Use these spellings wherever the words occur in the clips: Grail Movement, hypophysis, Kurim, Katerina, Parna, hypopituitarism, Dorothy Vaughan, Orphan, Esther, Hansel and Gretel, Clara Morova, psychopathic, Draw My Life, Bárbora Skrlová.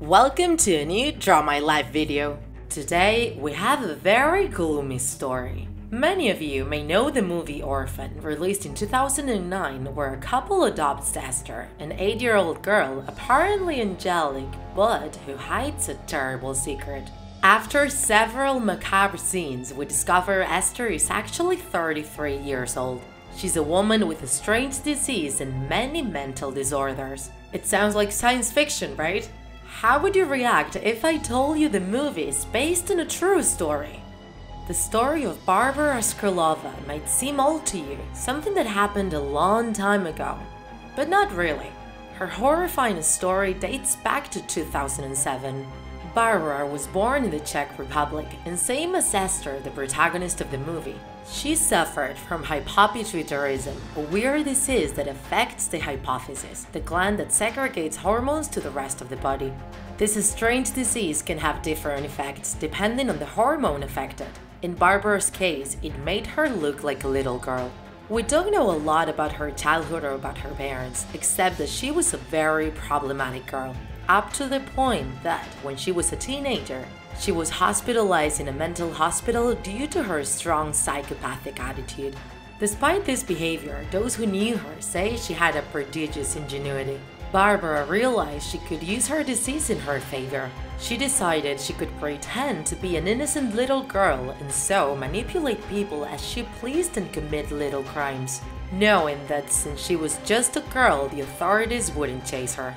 Welcome to a new Draw My Life video. Today we have a very gloomy story. Many of you may know the movie Orphan, released in 2009, where a couple adopts Esther, an 8-year-old girl apparently angelic but who hides a terrible secret. After several macabre scenes, we discover Esther is actually 33 years old. She's a woman with a strange disease and many mental disorders. It sounds like science fiction, right? How would you react if I told you the movie is based on a true story? The story of Bárbora Skrlová might seem old to you, something that happened a long time ago. But not really. Her horrifying story dates back to 2007. Bárbora was born in the Czech Republic, and same as Esther, the protagonist of the movie, she suffered from hypopituitarism, a weird disease that affects the hypophysis, the gland that segregates hormones to the rest of the body. This strange disease can have different effects depending on the hormone affected. In Bárbora's case, it made her look like a little girl. We don't know a lot about her childhood or about her parents, except that she was a very problematic girl, up to the point that, when she was a teenager, she was hospitalized in a mental hospital due to her strong psychopathic attitude. Despite this behavior, those who knew her say she had a prodigious ingenuity. Bárbora realized she could use her disease in her favor. She decided she could pretend to be an innocent little girl and so manipulate people as she pleased and commit little crimes, knowing that since she was just a girl, the authorities wouldn't chase her.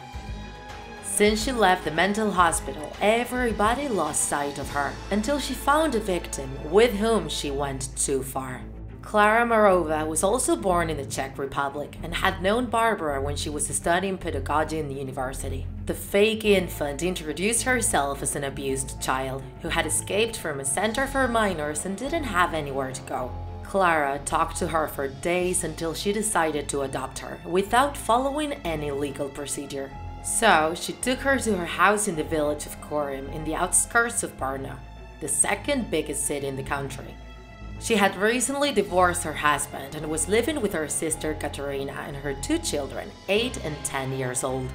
Since she left the mental hospital, everybody lost sight of her, until she found a victim with whom she went too far. Clara Morova was also born in the Czech Republic and had known Bárbora when she was studying pedagogy in the university. The fake infant introduced herself as an abused child, who had escaped from a center for minors and didn't have anywhere to go. Clara talked to her for days until she decided to adopt her, without following any legal procedure. So she took her to her house in the village of Kurim, in the outskirts of Parna, the second biggest city in the country. She had recently divorced her husband and was living with her sister Katerina and her two children, 8 and 10 years old.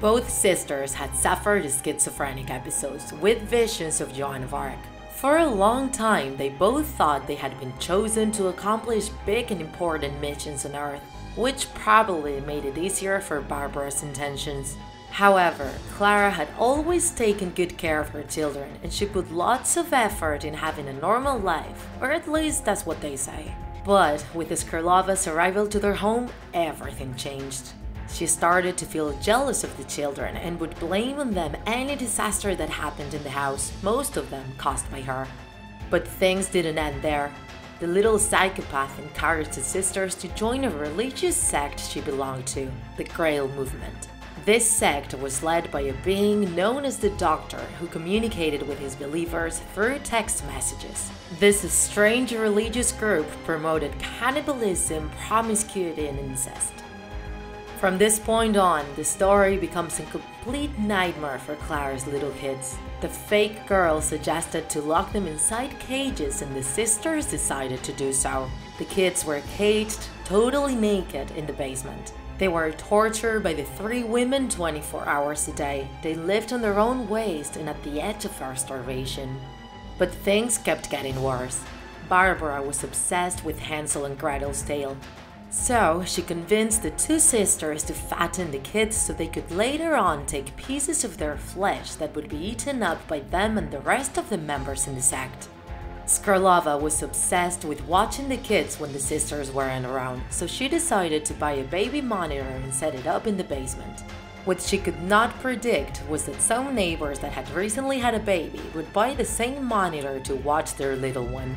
Both sisters had suffered schizophrenic episodes with visions of Joan of Arc. For a long time, they both thought they had been chosen to accomplish big and important missions on Earth, which probably made it easier for Bárbora's intentions. However, Clara had always taken good care of her children, and she put lots of effort in having a normal life, or at least that's what they say. But with Skrlová's arrival to their home, everything changed. She started to feel jealous of the children and would blame on them any disaster that happened in the house, most of them caused by her. But things didn't end there. The little psychopath encouraged his sisters to join a religious sect she belonged to, the Grail Movement. This sect was led by a being known as the Doctor, who communicated with his believers through text messages. This strange religious group promoted cannibalism, promiscuity, and incest. From this point on, the story becomes a complete nightmare for Clara's little kids. The fake girl suggested to lock them inside cages, and the sisters decided to do so. The kids were caged, totally naked, in the basement. They were tortured by the three women 24 hours a day. They lived on their own waste and at the edge of their starvation. But things kept getting worse. Bárbora was obsessed with Hansel and Gretel's tale. So she convinced the two sisters to fatten the kids so they could later on take pieces of their flesh that would be eaten up by them and the rest of the members in the sect. Skrlová was obsessed with watching the kids when the sisters weren't around, so she decided to buy a baby monitor and set it up in the basement. What she could not predict was that some neighbors that had recently had a baby would buy the same monitor to watch their little one.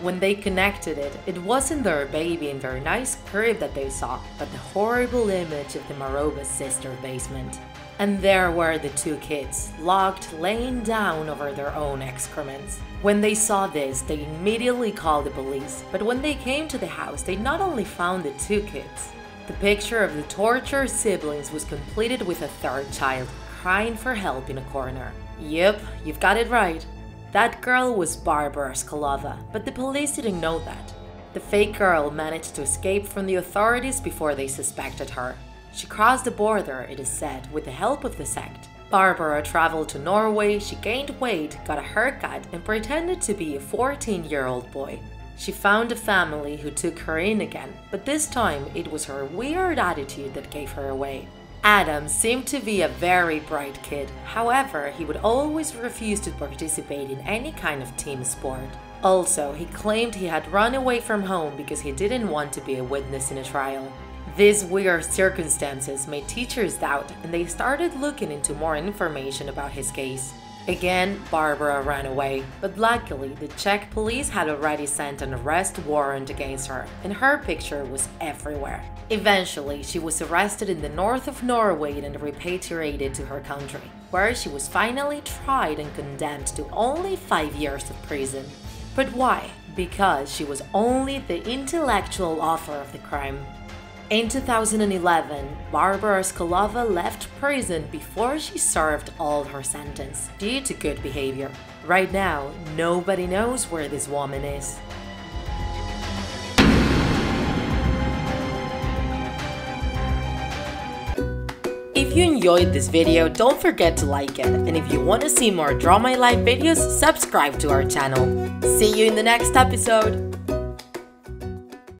When they connected it, it wasn't their baby in their nice crib that they saw, but the horrible image of the Morova sister basement. And there were the two kids, locked, laying down over their own excrements. When they saw this, they immediately called the police, but when they came to the house, they not only found the two kids. The picture of the tortured siblings was completed with a third child, crying for help in a corner. Yep, you've got it right. That girl was Bárbora Skrlová, but the police didn't know that. The fake girl managed to escape from the authorities before they suspected her. She crossed the border, it is said, with the help of the sect. Bárbara traveled to Norway, she gained weight, got a haircut, and pretended to be a 14-year-old boy. She found a family who took her in again, but this time it was her weird attitude that gave her away. Adam seemed to be a very bright kid, however, he would always refuse to participate in any kind of team sport. Also, he claimed he had run away from home because he didn't want to be a witness in a trial. These weird circumstances made teachers doubt, and they started looking into more information about his case. Again, Bárbara ran away, but luckily the Czech police had already sent an arrest warrant against her, and her picture was everywhere. Eventually, she was arrested in the north of Norway and repatriated to her country, where she was finally tried and condemned to only 5 years of prison. But why? Because she was only the intellectual author of the crime. In 2011, Bárbora Skrlová left prison before she served all her sentence, due to good behavior. Right now, nobody knows where this woman is. If you enjoyed this video, don't forget to like it, and if you want to see more Draw My Life videos, subscribe to our channel. See you in the next episode!